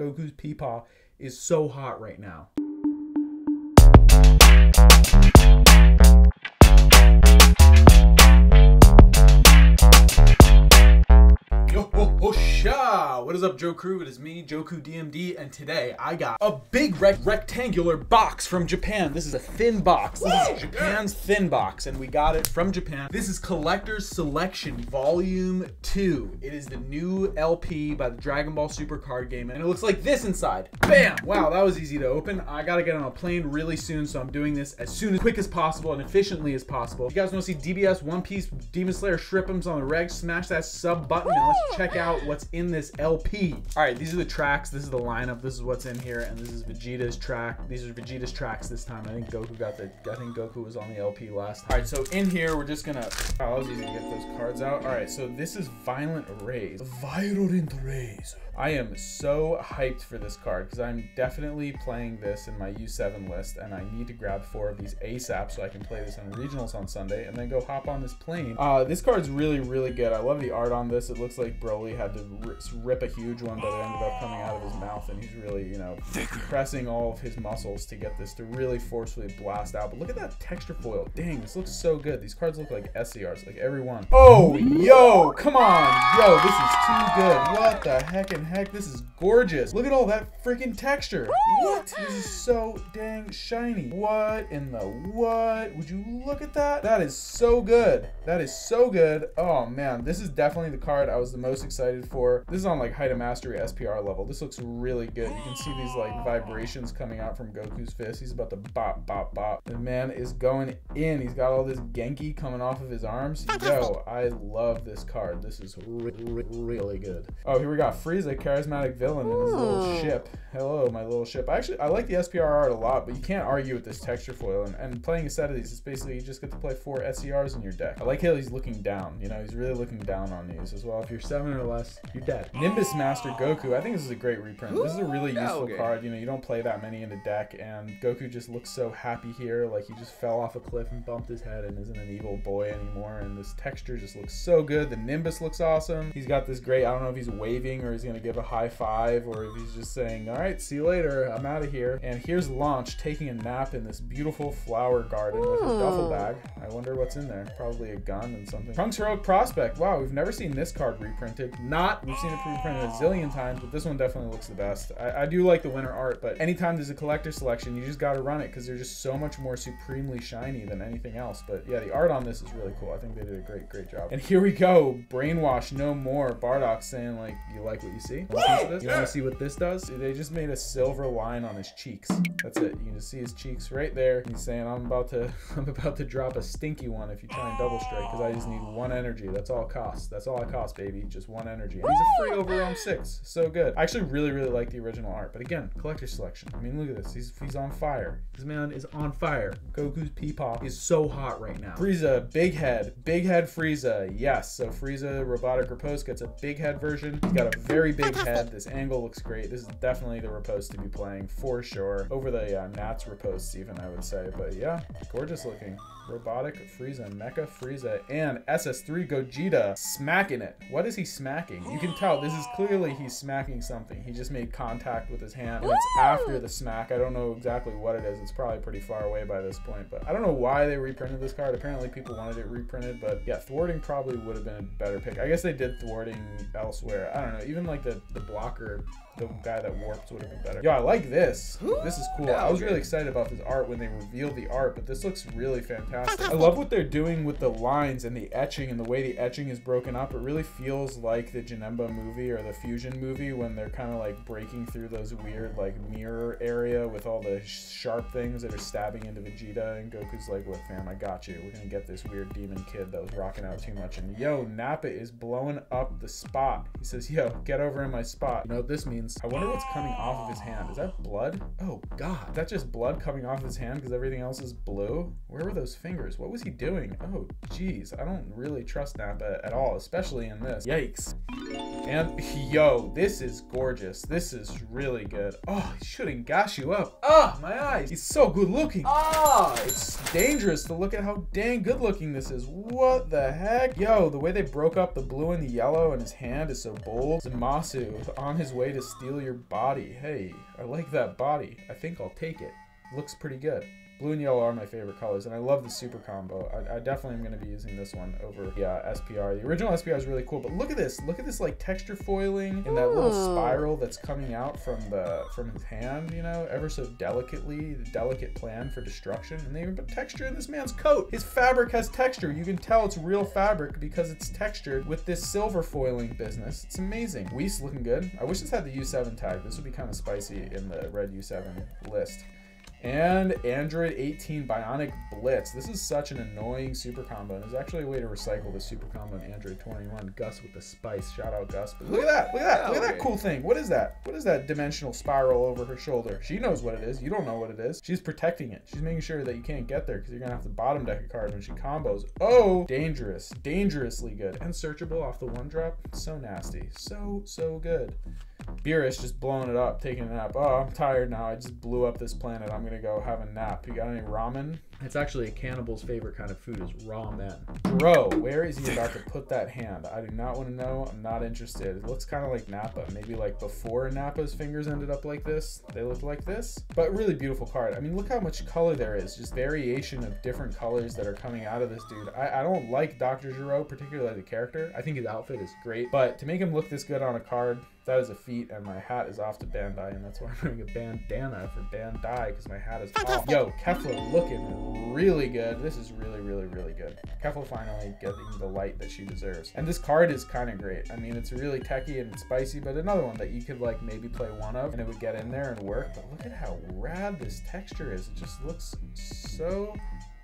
Goku's Peepaw is so hot right now. What is up, JOHKU? It is me, JOHKU DMD, and today I got a big rectangular box from Japan. This is a thin box. This is Japan's thin box, and we got it from Japan. This is Collector's Selection Volume 2. It is the new LP by the Dragon Ball Super Card Game, and it looks like this inside. Bam! Wow, that was easy to open. I gotta get on a plane really soon, so I'm doing this as soon as quick as possible and efficiently as possible. If you guys want to see DBS, One Piece, Demon Slayer, Shrippums on the reg, smash that sub button and let's check out what's in this LP. All right, these are the tracks. This is the lineup. This is what's in here, and this is Vegeta's track. These are Vegeta's tracks this time. I think Goku got the. I think Goku was on the LP last time. All right, so in here we're just gonna. Oh, I was easy to get those cards out. All right, so this is Violent Rays. Violent Rays. I am so hyped for this card because I'm definitely playing this in my U7 list, and I need to grab 4 of these ASAP so I can play this in regionals on Sunday and then go hop on this plane. This card's really, really good. I love the art on this. It looks like Broly had to rip a huge one, but it ended up coming out of his mouth, and he's really, you know, pressing all of his muscles to get this to really forcefully blast out. But look at that texture foil. Dang, this looks so good. These cards look like SCRs, like every one. Oh, yo, come on. Yo, this is too good. What the heck in heck? This is gorgeous. Look at all that freaking texture. What? This is so dang shiny. What in the what? Would you look at that? That is so good. That is so good. Oh, man. This is definitely the card I was the most excited for. This is on like height of mastery SPR level. This looks really good. You can see these like vibrations coming out from Goku's fist. He's about to bop, bop, bop. The man is going in. He's got all this Genki coming off of his arms. Yo, I love this card. This is really good. Oh, here we got Frieza, charismatic villain, and his little ship. Hello, my little ship. Actually, I like the SPR art a lot, but you can't argue with this texture foil. And playing a set of these is basically you just get to play 4 SCRs in your deck. I like how he's looking down. You know, he's really looking down on these as well. If you're 7 or less, you're dead. Nimbus Master Goku. I think this is a great reprint. This is a really useful card. You know, you don't play that many in the deck, and Goku just looks so happy here, like he just fell off a cliff and bumped his head and isn't an evil boy anymore. And this texture just looks so good. The Nimbus looks awesome. He's got this great, I don't know if he's waving or he's gonna give a high five or if he's just saying, all right, see you later, I'm out of here. And here's Launch taking a nap in this beautiful flower garden with his duffel bag. I wonder what's in there. Probably a gun and something. Trunks Heroic Prospect. Wow, we've never seen this card reprinted. We've seen it reprinted a zillion times, but this one definitely looks the best. I do like the winter art, but anytime there's a collector selection, you just gotta run it because they're just so much more supremely shiny than anything else. But yeah, the art on this is really cool. I think they did a great job. And here we go. Brainwash no more. Bardock saying like, you like what you see? You wanna see what this does? They just made a silver line on his cheeks. That's it. You can just see his cheeks right there. He's saying, I'm about to drop a stinky one if you try and double strike because I just need 1 energy. That's all it costs. That's all it costs, baby. Just 1 energy. And he's a free overwhelm 6. So good. I actually really like the original art, but again, collector selection. I mean, look at this. He's on fire. This man is on fire. Goku's Peepaw is so hot right now. Frieza, big head Frieza. Yes. So Frieza, Robotic Riposte gets a big head version. He's got a very big head. This angle looks great. This is definitely the Riposte to be playing for sure. Over the Nats Riposte even, I would say. But yeah, gorgeous looking. Robotic Frieza, Mecha Frieza, and SS3 Gogeta smacking it. What is he smacking? You can tell this is clearly he's smacking something. He just made contact with his hand. And it's after the smack. I don't know exactly what it is. It's probably pretty far away by this point, but I don't know why they reprinted this card. Apparently people wanted it reprinted, but yeah, thwarting probably would have been a better pick. I guess they did thwarting elsewhere. I don't know. Even like the blocker, the guy that warps would have been better. Yo, I like this. This is cool. I was really excited about this art when they revealed the art, but this looks really fantastic. I love what they're doing with the lines and the etching and the way the etching is broken up. It really feels like the Janemba movie or the Fusion movie when they're kind of like breaking through those weird like mirror area with all the sharp things that are stabbing into Vegeta, and Goku's like, look fam, I got you. We're gonna get this weird demon kid that was rocking out too much. And yo, Nappa is blowing up the spot. He says, yo, get over in my spot. You know what this means? I wonder what's coming off of his hand. Is that blood? Oh god. Is that just blood coming off his hand because everything else is blue? Where were those fingers? What was he doing? Oh geez. I don't really trust Nappa at all, especially in this. Yikes. And yo, this is gorgeous. This is really good. Oh, he's shooting Gashu up. Ah, oh, my eyes. He's so good looking. Ah, oh, it's dangerous to look at how dang good looking this is. What the heck? Yo, the way they broke up the blue and the yellow and his hand is so bold. Zamasu on his way to steal your body. Hey, I like that body. I think I'll take it. Looks pretty good. Blue and yellow are my favorite colors, and I love the super combo. I definitely am going to be using this one over the SPR. The original SPR is really cool, but look at this. Look at this, like, texture foiling and that little spiral that's coming out from the his hand, you know, ever so delicately. The delicate plan for destruction. And they even put texture in this man's coat. His fabric has texture. You can tell it's real fabric because it's textured with this silver foiling business. It's amazing. Whis looking good. I wish this had the U7 tag. This would be kind of spicy in the red U7 list. And Android 18 Bionic Blitz. This is such an annoying super combo. There's actually a way to recycle the super combo in Android 21. Gus with the spice. Shout out Gus. But look at that! Look at that! Look at that cool thing. What is that? What is that dimensional spiral over her shoulder? She knows what it is. You don't know what it is. She's protecting it. She's making sure that you can't get there because you're gonna have to bottom deck a card when she combos. Oh, dangerous, dangerously good. And searchable off the one drop. So nasty. So good. Beerus just blowing it up, taking a nap. Oh, I'm tired now. I just blew up this planet. I'm gonna go have a nap. You got any ramen? It's actually a cannibal's favorite kind of food is ramen. Bro, where is he about to put that hand? I do not want to know. I'm not interested. It looks kind of like Nappa. Maybe like before Nappa's fingers ended up like this, they looked like this. But really beautiful card. I mean, look how much color there is. Just variation of different colors that are coming out of this dude. I don't like Dr. Gero, particularly as a character. I think his outfit is great. But to make him look this good on a card, that is a feat, and my hat is off to Bandai, and that's why I'm wearing a bandana for Bandai, because my hat is off. Yo, Kefla looking really good. This is really good. Kefla finally getting the light that she deserves. And this card is kind of great. I mean, it's really techie and spicy, but another one that you could, like, maybe play one of, and it would get in there and work. But look at how rad this texture is. It just looks so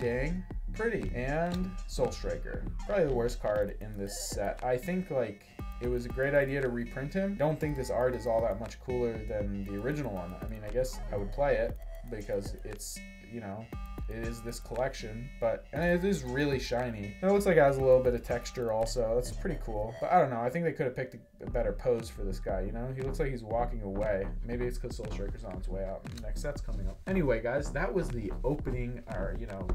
dang pretty. And Soul Striker, probably the worst card in this set. I think, like, it was a great idea to reprint him. Don't think this art is all that much cooler than the original one. I mean, I guess I would play it because it's, you know, it is this collection, but, and it is really shiny. And it looks like it has a little bit of texture also. That's pretty cool. But I don't know. I think they could have picked a better pose for this guy, you know? He looks like he's walking away. Maybe it's because Soul Striker's on its way out. The next set's coming up. Anyway, guys, that was the opening, or, you know,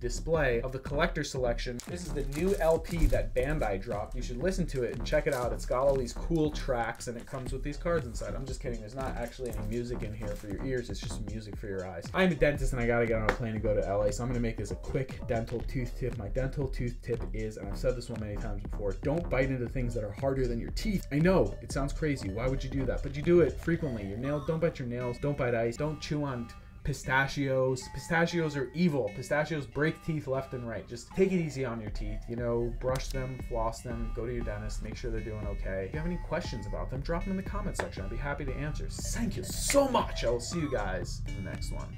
display of the Collector's Selection. This is the new LP that Bandai dropped. You should listen to it and check it out. It's got all these cool tracks, and it comes with these cards inside. I'm just kidding. There's not actually any music in here for your ears. It's just music for your eyes. I'm a dentist, and I gotta get on a plane to go to LA, so I'm gonna make this a quick dental tooth tip. My dental tooth tip is, and I've said this one many times before, don't bite into things that are harder than your teeth. I know it sounds crazy. Why would you do that? But you do it frequently. Your nails, don't bite your nails, don't bite ice, don't chew on pistachios. Pistachios are evil. Pistachios break teeth left and right. Just take it easy on your teeth, you know, brush them, floss them, go to your dentist, make sure they're doing okay. If you have any questions about them, drop them in the comment section. I'll be happy to answer. Thank you so much. I will see you guys in the next one.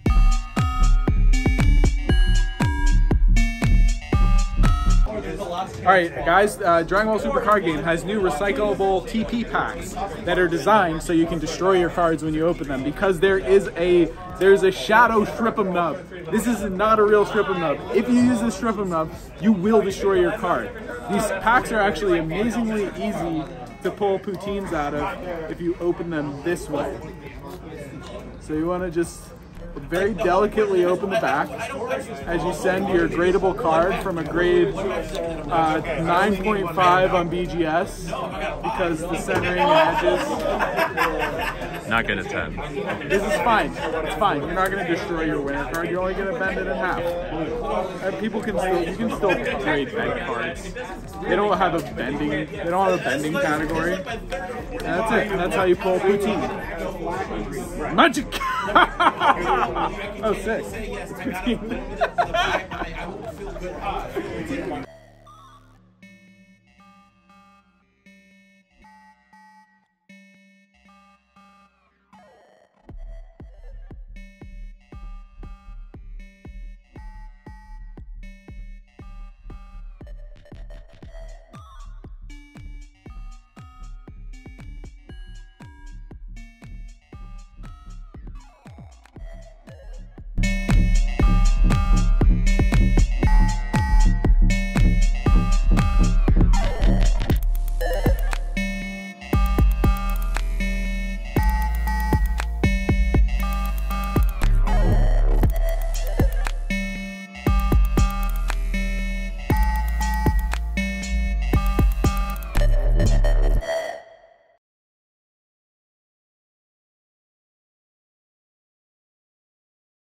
Alright guys, Dragon Ball Super Card Game has new recyclable TP packs that are designed so you can destroy your cards when you open them, because there's a shadow strip-em-nub. This is not a real strip-em-nub. If you use this strip-em-nub, you will destroy your card. These packs are actually amazingly easy to pull poutines out of if you open them this way. So you want to just very delicately open the back as you send your gradable card from a grade 9.5 on BGS because the centering matches. Not gonna 10. This is fine. It's fine. You're not gonna destroy your winner card. You're only gonna bend it in half. And people can still, you can still grade bend cards. They don't have a bending. They don't have a bending category. And that's it. That's how you pull poutine. Magic. Oh, sick.